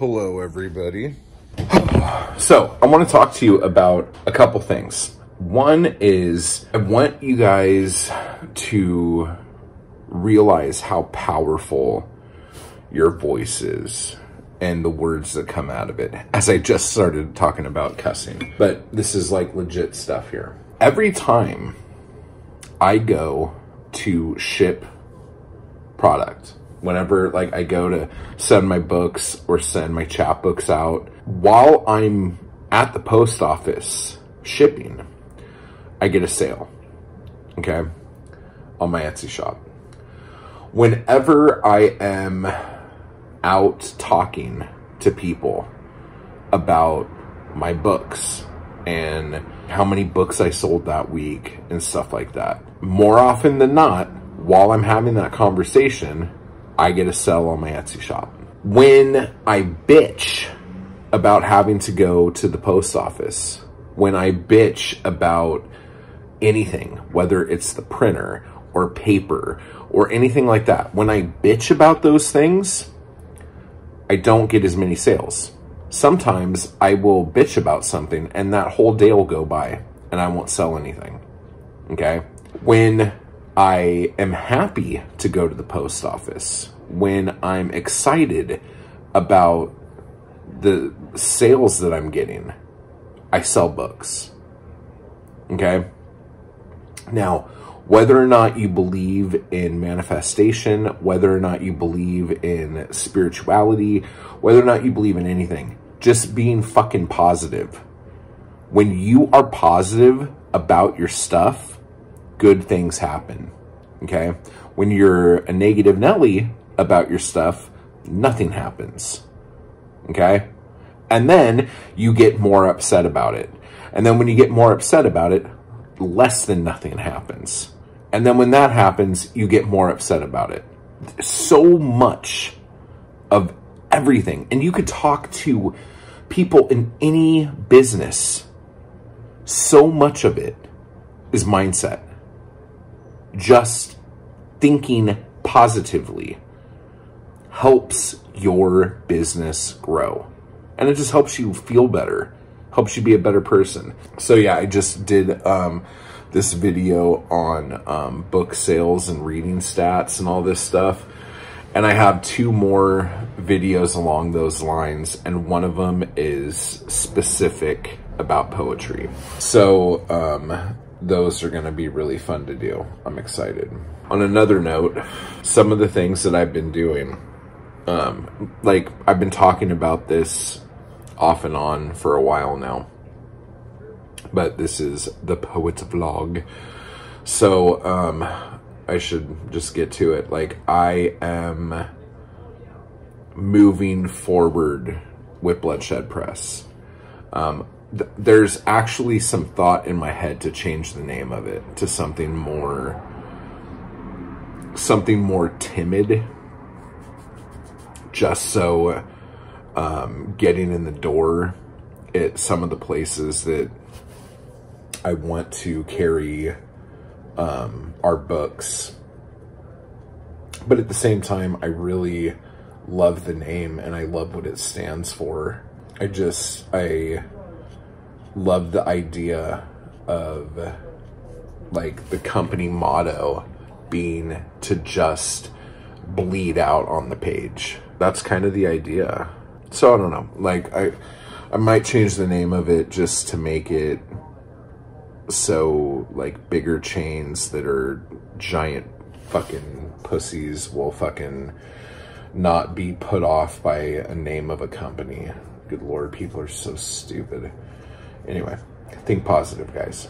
Hello, everybody. So, I want to talk to you about a couple things. One is, I want you guys to realize how powerful your voice is and the words that come out of it, as I just started talking about cussing. But this is like legit stuff here. Every time I go to ship product, whenever like I go to send my books or send my chapbooks out, while I'm at the post office shipping, I get a sale, okay, on my Etsy shop. Whenever I am out talking to people about my books and how many books I sold that week and stuff like that, more often than not, while I'm having that conversation, I get a sell on my Etsy shop. When I bitch about having to go to the post office, when I bitch about anything, whether it's the printer or paper or anything like that, when I bitch about those things, I don't get as many sales. Sometimes I will bitch about something and that whole day will go by and I won't sell anything, okay? When I am happy to go to the post office, when I'm excited about the sales that I'm getting, I sell books, okay? Now, whether or not you believe in manifestation, whether or not you believe in spirituality, whether or not you believe in anything, just being fucking positive. When you are positive about your stuff, good things happen, okay? When you're a negative Nelly about your stuff, nothing happens, okay? And then you get more upset about it. And then when you get more upset about it, less than nothing happens. And then when that happens, you get more upset about it. So much of everything. And you could talk to people in any business. So much of it is mindset. Just thinking positively helps your business grow. And it just helps you feel better, helps you be a better person. So yeah, I just did this video on book sales and reading stats and all this stuff. And I have two more videos along those lines. And one of them is specific about poetry. So those are gonna be really fun to do. I'm excited. On another note, some of the things that I've been doing, like I've been talking about this off and on for a while now, but this is the poet's vlog. So, I should just get to it. Like, I am moving forward with Bloodshed Press. There's actually some thought in my head to change the name of it to something more timid, just so getting in the door at some of the places that I want to carry our books. But at the same time, I really love the name and I love what it stands for. I love the idea of like the company motto being to just bleed out on the page. That's kind of the idea. So I don't know, like I might change the name of it just to make it so like bigger chains that are giant fucking pussies will fucking not be put off by a name of a company. Good Lord, people are so stupid. Anyway, think positive, guys.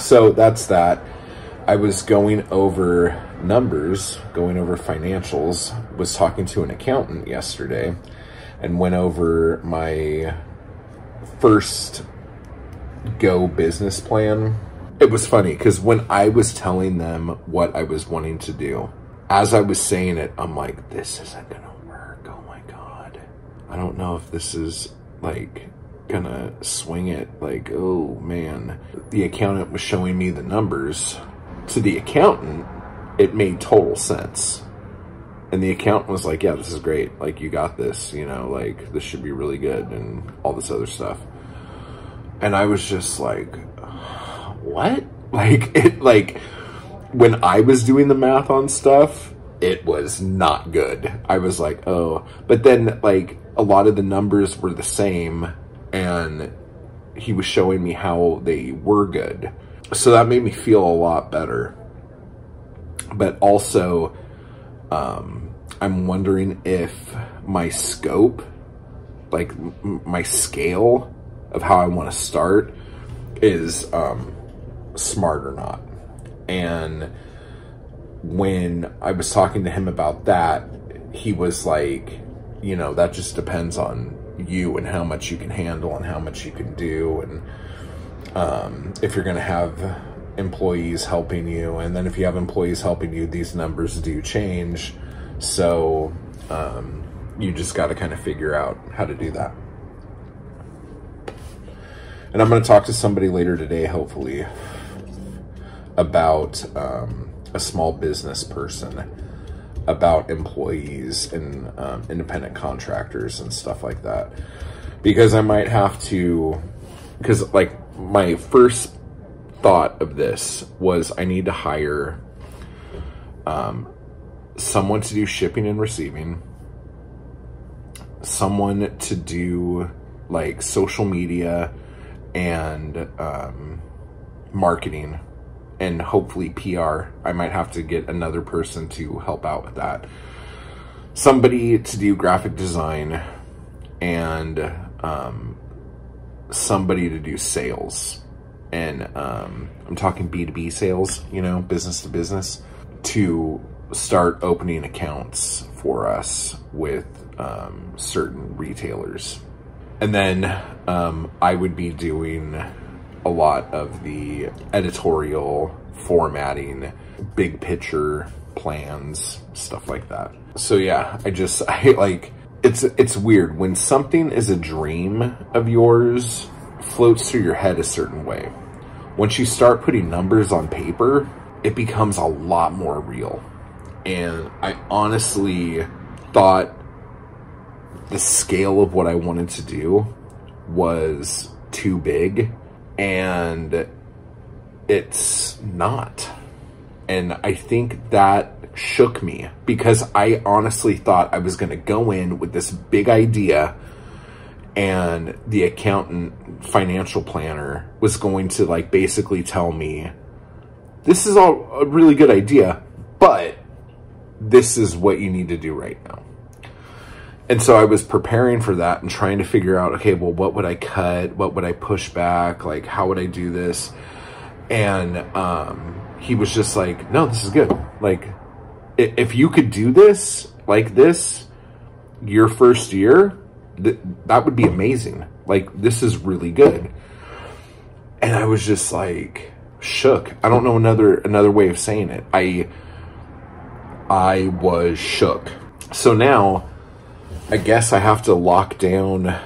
So that's that. I was going over numbers, going over financials, was talking to an accountant yesterday and went over my first go business plan. It was funny because when I was telling them what I was wanting to do, as I was saying it, I'm like, this isn't gonna work. Oh my God. I don't know if this is like gonna swing it. Like, oh man. The accountant was showing me the numbers. To the accountant, it made total sense. And the accountant was like, yeah, this is great. Like, you got this, you know, like, this should be really good and all this other stuff. And I was just like, what? Like, it, like, when I was doing the math on stuff, it was not good. I was like, oh. But then, like, a lot of the numbers were the same, and he was showing me how they were good. So that made me feel a lot better. But also, I'm wondering if my scope, like my scale of how I want to start, is smart or not. And when I was talking to him about that, he was like, you know, that just depends on you and how much you can handle and how much you can do. And if you're going to have employees helping you, and then if you have employees helping you, these numbers do change. So you just got to kind of figure out how to do that. And I'm going to talk to somebody later today, hopefully, about a small business person, about employees and independent contractors and stuff like that, because I might have to, because like my first thought of this was I need to hire someone to do shipping and receiving, someone to do like social media and marketing, and hopefully PR. I might have to get another person to help out with that, somebody to do graphic design, and somebody to do sales. And I'm talking B2B sales, you know, business to business, to start opening accounts for us with certain retailers. And then I would be doing a lot of the editorial formatting, big picture plans, stuff like that. So yeah, I like, it's weird when something is a dream of yours, floats through your head a certain way. Once you start putting numbers on paper, it becomes a lot more real. And I honestly thought the scale of what I wanted to do was too big, and it's not. And I think that shook me, because I honestly thought I was going to go in with this big idea, and the accountant financial planner was going to like basically tell me, this is all a really good idea, but this is what you need to do right now. And so I was preparing for that and trying to figure out, okay, well, what would I cut? What would I push back? Like, how would I do this? And he was just like, no, this is good. Like, if you could do this, like this, your first year, that would be amazing. Like, this is really good. And I was just like shook. I don't know another way of saying it. I was shook. So now I guess I have to lock down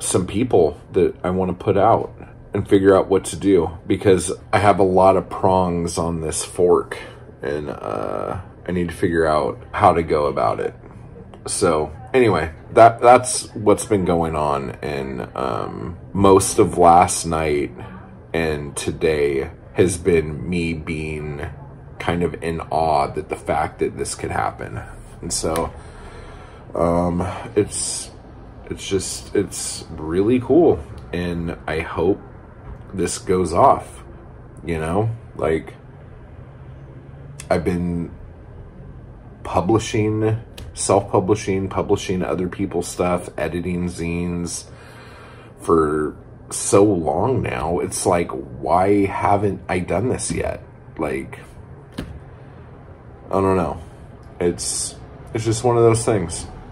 some people that I want to put out and figure out what to do, because I have a lot of prongs on this fork, and I need to figure out how to go about it. So anyway, that's what's been going on. And most of last night and today has been me being kind of in awe that the fact that this could happen. And so it's really cool, and I hope this goes off, you know? Like, I've been publishing, self-publishing, publishing other people's stuff, editing zines for so long now. It's like, why haven't I done this yet? Like, I don't know. It's just one of those things.